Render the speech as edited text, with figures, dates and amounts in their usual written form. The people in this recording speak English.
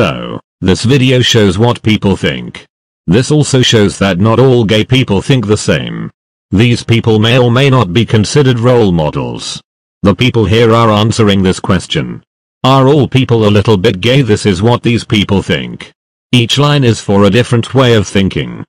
So, this video shows what people think. This also shows that not all gay people think the same. These people may or may not be considered role models. The people here are answering this question. Are all people a little bit gay? This is what these people think. Each line is for a different way of thinking.